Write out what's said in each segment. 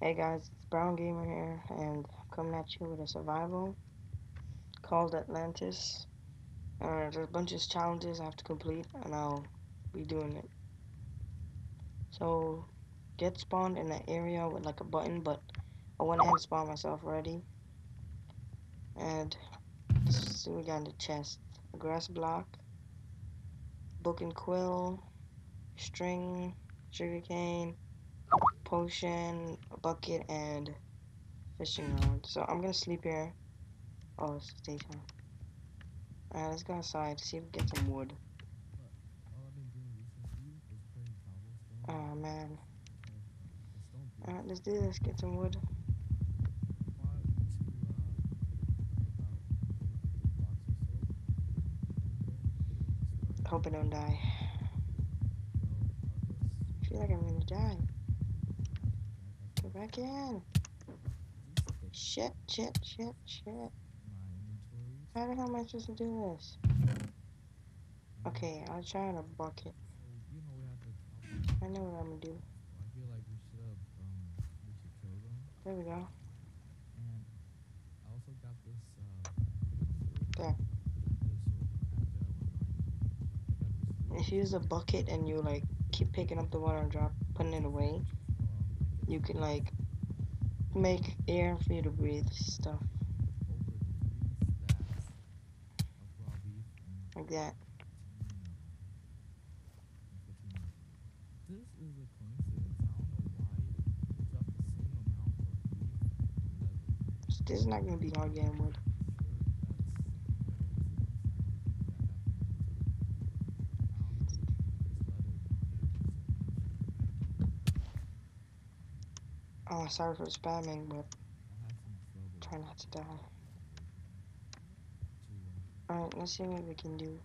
Hey guys, it's Brown Gamer here, and I'm coming at you with a survival called Atlantis. There's a bunch of challenges I have to complete, and I'll be doing it. So, get spawned in an area with like a button, but I went ahead and spawned myself already. And see what we got in the chest: a grass block, book and quill, string, sugarcane, potion, a bucket, and fishing rod. So I'm gonna sleep here. Oh, it's daytime. Alright, let's go outside, see if we get some wood. Oh man. Alright, let's do this, get some wood. Hope I don't die. I feel like I'm gonna die. Back in. Shit. How the hell am I supposed to do this? Okay, I'll try in a bucket. I know what I'm gonna do. There we go. There. If you use a bucket and you like keep picking up the water and putting it away, you can like make air for you to breathe stuff like that. This is a coincidence. I don't know why you drop the same amount of leather. This is not gonna be hard game wood. Oh, sorry for spamming, but try not to die. Alright, let's see what we can do.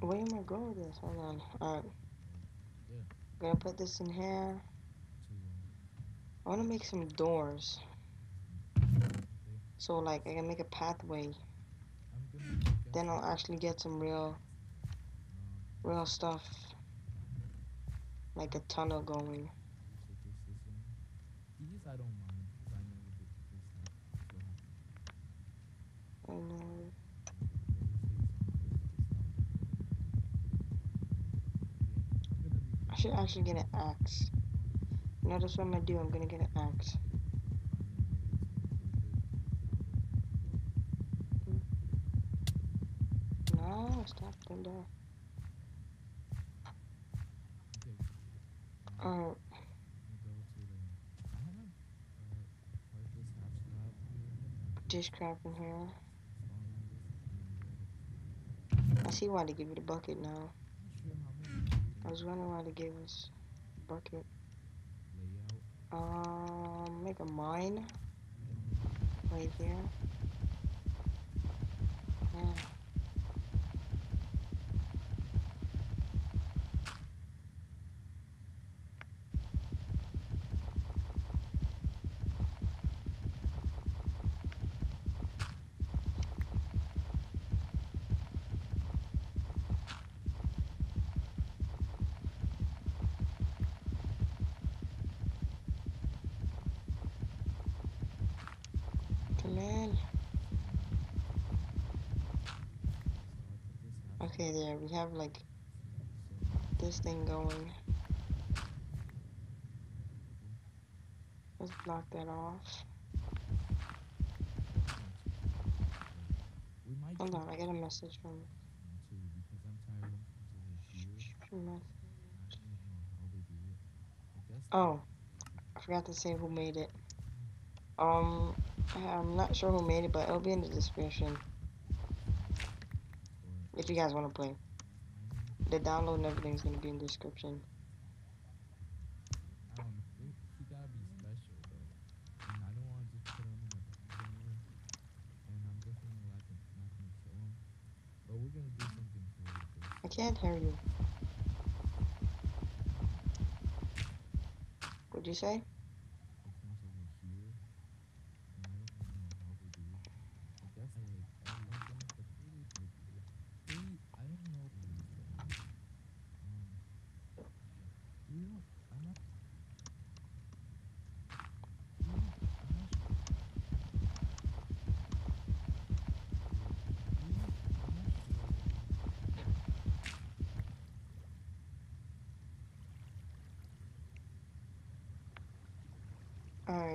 Where am I going with this? Hold on. Alright. I'm gonna put this in here. I wanna make some doors. So like I can make a pathway. Then I'll actually get some real stuff. Like a tunnel going. I should actually get an axe. You know, that's what I'm gonna do. I'm gonna get an axe. Stop them there. Alright. Dish crap in here. I see why they give you the bucket now. I was wondering why they gave us the bucket. Make a mine right here. Yeah. Okay, there we have like this thing going. Let's block that off. Hold on, I got a message from you. Oh, I forgot to say who made it. I'm not sure who made it, but it'll be in the description if you guys want to play. The download and everything's gonna be in the description. I can't hear you. What'd you say?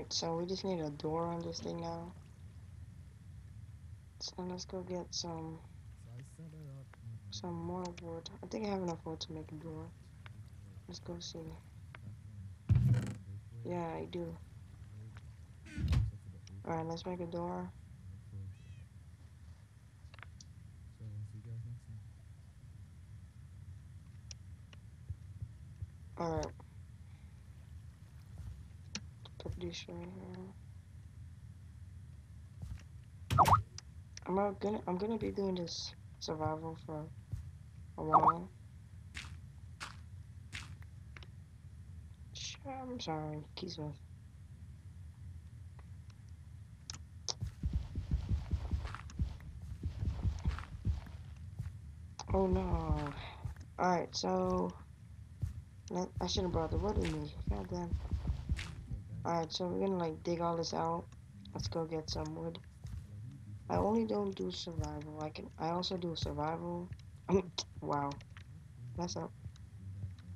Alright, so we just need a door on this thing now. So let's go get some more wood. I think I have enough wood to make a door. Let's go see. Yeah, I do. Alright, let's make a door. Alright. Put this right here. I'm gonna be doing this survival for a while. I'm sorry, keys off. Oh no. Alright, so I should have brought the wood with me. God damn. Alright, so we're gonna like dig all this out. Let's go get some wood. I only don't do survival. I also do survival. Wow, mess up.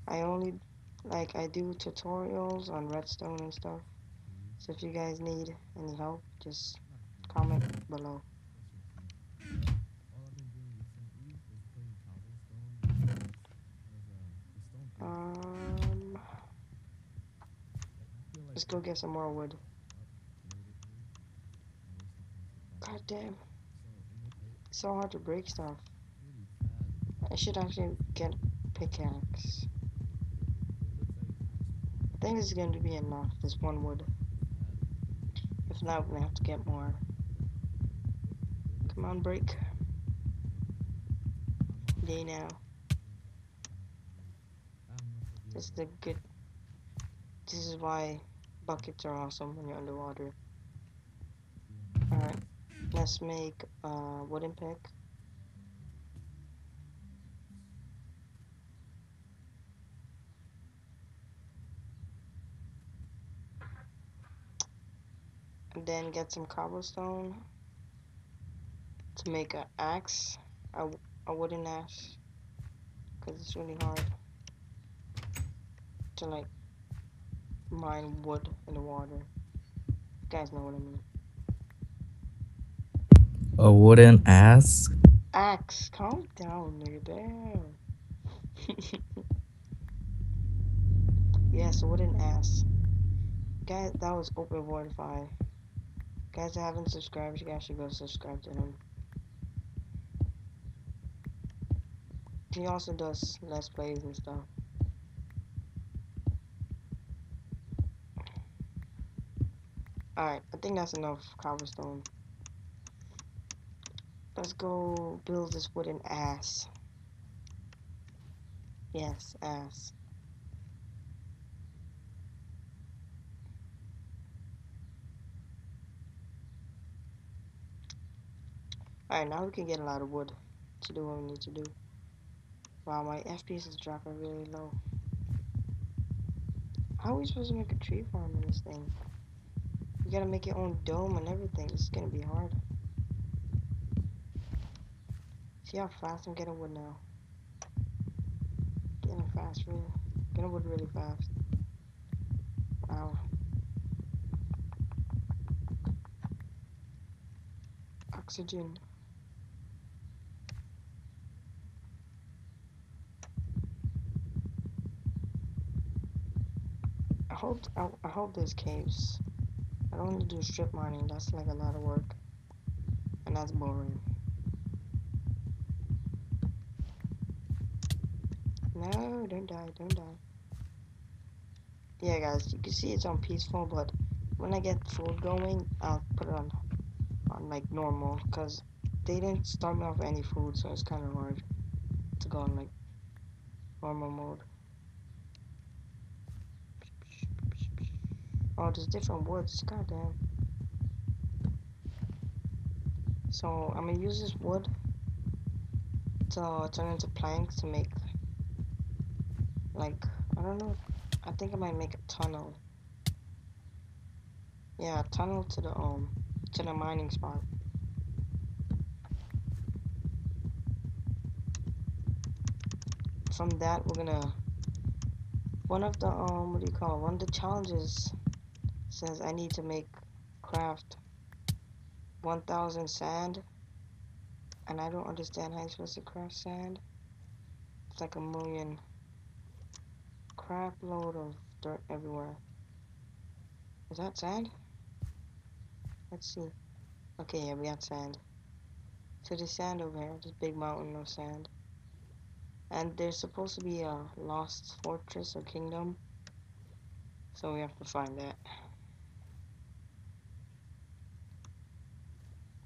I do tutorials on redstone and stuff. So if you guys need any help, just comment below. Let's go get some more wood. God damn. It's so hard to break stuff. I should actually get pickaxe. I think this is going to be enough, this one wood. If not, we're going to have to get more. Come on, break. Day now. This is why buckets are awesome when you're underwater. Alright, let's make a wooden pick. And then get some cobblestone to make an axe, a wooden axe, because it's really hard to like mine wood in the water. You guys know what I mean. A wooden axe? Axe, calm down, nigga, damn. Yes, a wooden axe. Guys, that was Open Waterfy. Guys that haven't subscribed, you guys should go subscribe to him. He also does Let's Plays and stuff. Alright, I think that's enough cobblestone. Let's go build this wooden ass. Yes, ass. Alright, now we can get a lot of wood to do what we need to do. Wow, my FPS is dropping really low. How are we supposed to make a tree farm in this thing? You gotta make your own dome and everything. This is gonna be hard. See how fast I'm getting wood now. Getting fast, really. Getting wood really fast. Wow. Oxygen. I hope there's caves. I don't want to do strip mining, that's like a lot of work. And that's boring. No, don't die, don't die. Yeah guys, you can see it's on peaceful, but when I get full going, I'll put it on like normal, because they didn't start me off with any food, so it's kind of hard to go on like normal mode. Oh, there's different woods, goddamn. So I'm gonna use this wood to turn into planks to make like, I don't know, I think I might make a tunnel. Yeah, a tunnel to the mining spot. From that we're gonna, one of the challenges says I need to make craft 1,000 sand, and I don't understand how you're supposed to craft sand. It's like a million crap load of dirt everywhere. Is that sand? Let's see. Okay, yeah, we got sand. So there's sand over here, this big mountain of sand. And there's supposed to be a lost fortress or kingdom, so we have to find that.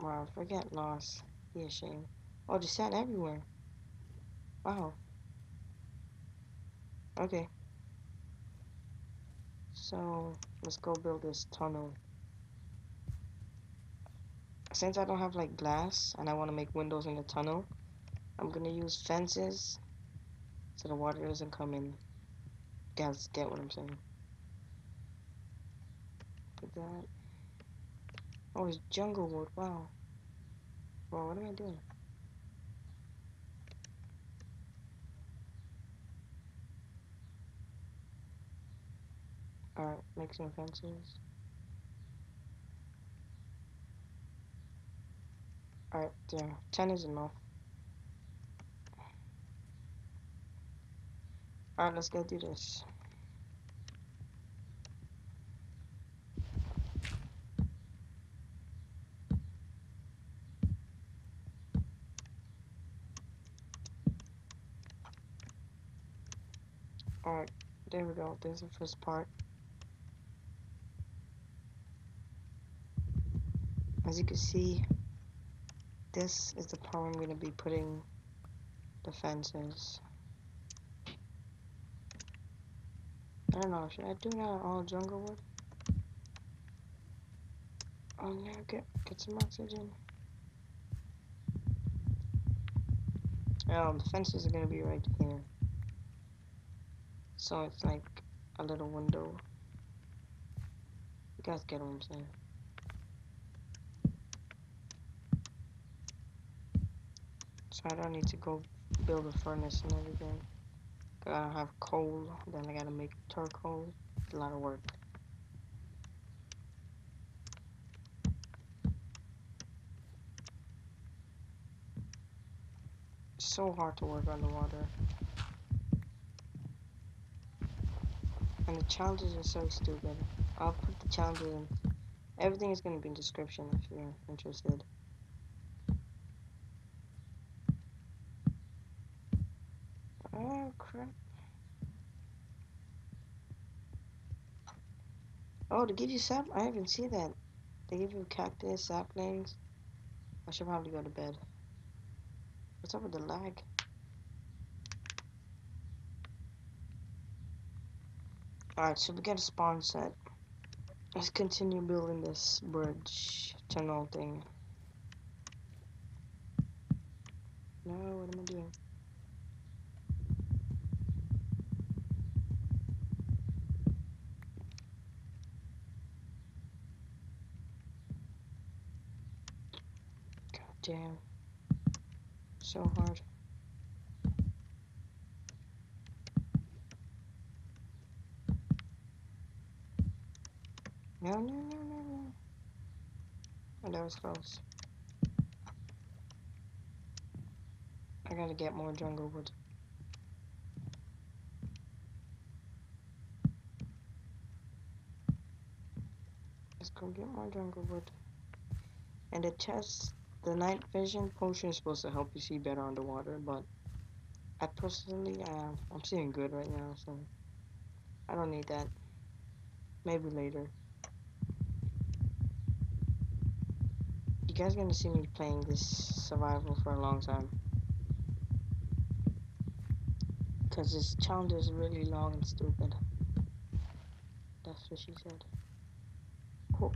Wow, forget lost. Be a shame. Oh, there's sand everywhere. Wow. Okay. So let's go build this tunnel. Since I don't have like glass and I want to make windows in the tunnel, I'm gonna use fences so the water doesn't come in. Guys, get what I'm saying? Put that. Oh, it's jungle wood. Wow. Wow, what am I doing? Alright, make some fences. Alright, yeah, 10 is enough. Alright, let's go do this. Alright, there we go. There's the first part. As you can see, this is the part I'm going to be putting the fences. I don't know, should I do that all jungle wood? Oh yeah, get some oxygen. Oh, the fences are going to be right here. So it's like a little window. You guys get what I'm saying? So I don't need to go build a furnace and everything. I don't have coal, then I gotta make charcoal. It's a lot of work. It's so hard to work underwater. And the challenges are so stupid. I'll put the challenges in. Everything is gonna be in the description if you're interested. Oh, to give you sap? I haven't seen that. They give you cactus, saplings. I should probably go to bed. What's up with the lag? Alright, so we got a spawn set. Let's continue building this bridge tunnel thing. No, what am I doing? Damn, so hard. No. Oh, that was close. I gotta get more jungle wood. Let's go get more jungle wood. And the chest. The night vision potion is supposed to help you see better underwater, but I personally, I'm seeing good right now, so I don't need that. Maybe later. You guys are gonna see me playing this survival for a long time, because this challenge is really long and stupid. That's what she said. Cool.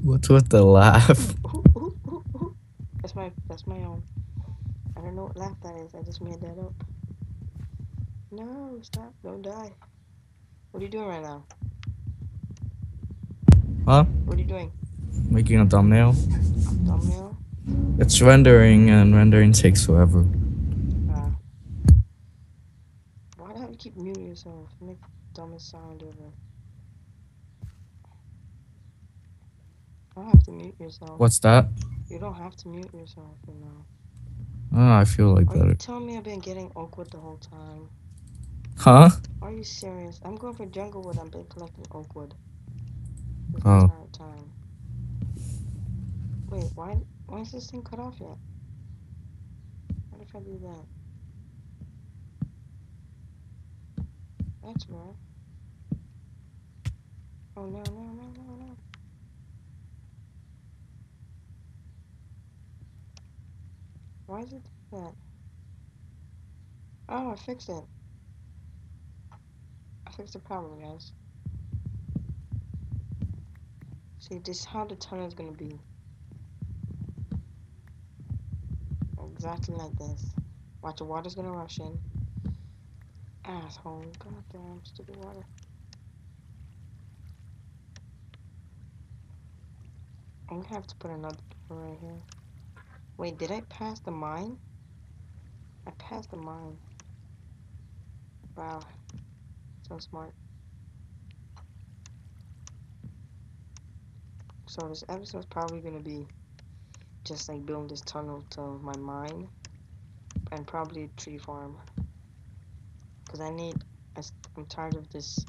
What's with the laugh? Ooh. That's my own. I don't know what laugh that is. I just made that up. No, stop! Don't die. What are you doing right now? Huh? What are you doing? Making a thumbnail. Thumbnail? It's rendering, and rendering takes forever. Why do you keep muting? sound. Make the dumbest sound ever. You don't have to mute yourself. What's that? You don't have to mute yourself for now. Ah, I feel like that. Are you telling me I've been getting oak wood the whole time? Huh? Are you serious? I'm going for jungle wood. I've been collecting oak wood. The entire time. Wait, why is this thing cut off yet? What if I do that? That's wrong. Oh no. Why is it doing that? Oh, I fixed it. I fixed the problem, guys. See, this is how the tunnel is gonna be. Exactly like this. Watch, the water's gonna rush in. Asshole. Goddamn stupid water. I'm gonna have to put another door right here. Wait, did I pass the mine? I passed the mine. Wow. So smart. So this episode's probably gonna be just like building this tunnel to my mine and probably a tree farm, because I'm tired of this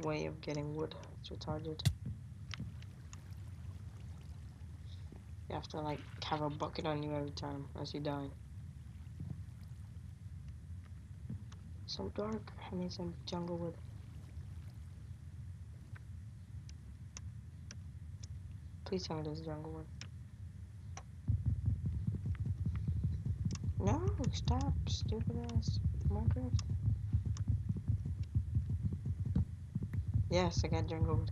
way of getting wood. It's retarded. You have to like have a bucket on you every time as you die. So dark. I need some jungle wood. Please tell me there's a jungle wood. No, stop, stupid ass Minecraft. Yes, I got jungle wood.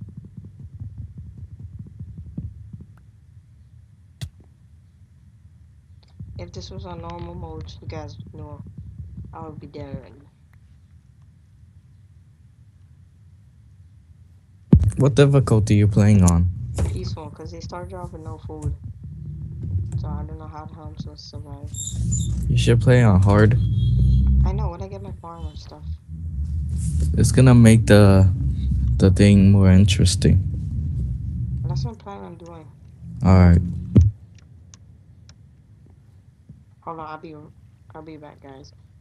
If this was on normal mode, you guys would know I would be dead already. What difficulty are you playing on? Peaceful, because they started off with no food, so I don't know how I'm supposed to survive. You should play on hard. I know, when I get my farm and stuff, it's gonna make the thing more interesting. That's what I'm planning on doing. Alright, hold on, I'll be back, guys.